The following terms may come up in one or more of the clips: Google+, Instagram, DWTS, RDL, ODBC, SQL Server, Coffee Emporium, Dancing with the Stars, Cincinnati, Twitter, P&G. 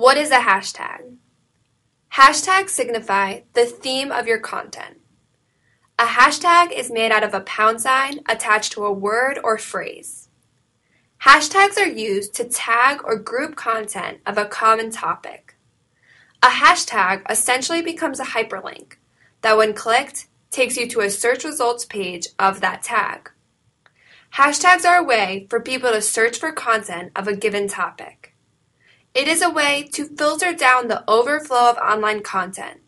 What is a hashtag? Hashtags signify the theme of your content. A hashtag is made out of a # attached to a word or phrase. Hashtags are used to tag or group content of a common topic. A hashtag essentially becomes a hyperlink that, when clicked, takes you to a search results page of that tag. Hashtags are a way for people to search for content of a given topic. It is a way to filter down the overflow of online content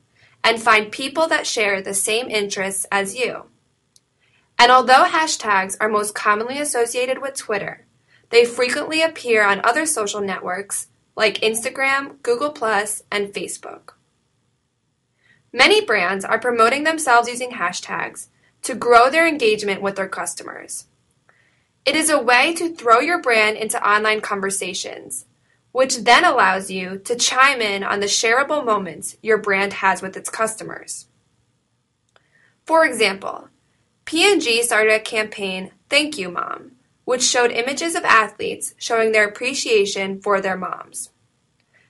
and find people that share the same interests as you. And although hashtags are most commonly associated with Twitter, they frequently appear on other social networks like Instagram, Google+, and Facebook. Many brands are promoting themselves using hashtags to grow their engagement with their customers. It is a way to throw your brand into online conversations, which then allows you to chime in on the shareable moments your brand has with its customers. For example, P&G started a campaign, Thank You, Mom, which showed images of athletes showing their appreciation for their moms.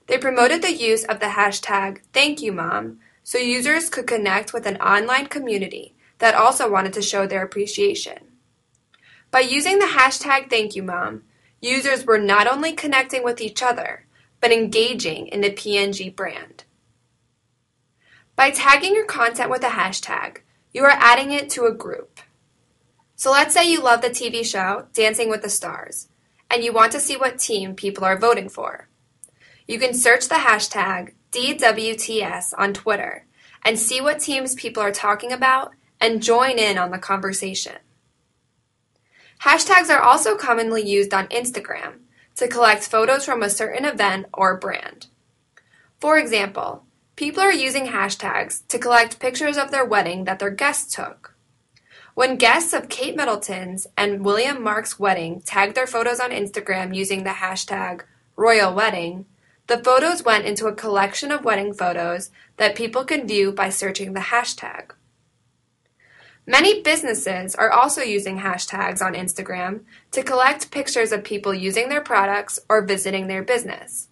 They promoted the use of the hashtag Thank You, Mom, so users could connect with an online community that also wanted to show their appreciation. By using the hashtag ThankYouMom, users were not only connecting with each other, but engaging in the P&G brand. By tagging your content with a hashtag, you are adding it to a group. So let's say you love the TV show Dancing with the Stars, and you want to see what team people are voting for. You can search the hashtag DWTS on Twitter and see what teams people are talking about and join in on the conversation. Hashtags are also commonly used on Instagram to collect photos from a certain event or brand. For example, people are using hashtags to collect pictures of their wedding that their guests took. When guests of Kate Middleton's and William Mark's wedding tagged their photos on Instagram using the hashtag Royal Wedding, the photos went into a collection of wedding photos that people can view by searching the hashtag. Many businesses are also using hashtags on Instagram to collect pictures of people using their products or visiting their business.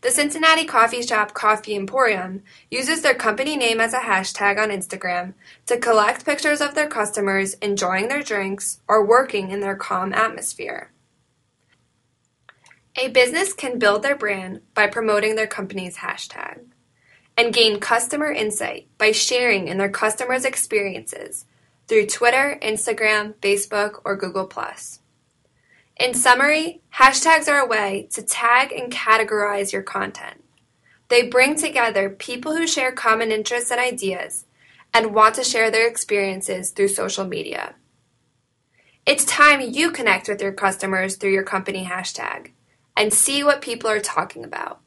The Cincinnati coffee shop Coffee Emporium uses their company name as a hashtag on Instagram to collect pictures of their customers enjoying their drinks or working in their calm atmosphere. A business can build their brand by promoting their company's hashtag, and gain customer insight by sharing in their customers' experiences through Twitter, Instagram, Facebook, or Google+. In summary, hashtags are a way to tag and categorize your content. They bring together people who share common interests and ideas and want to share their experiences through social media. It's time you connect with your customers through your company hashtag and see what people are talking about.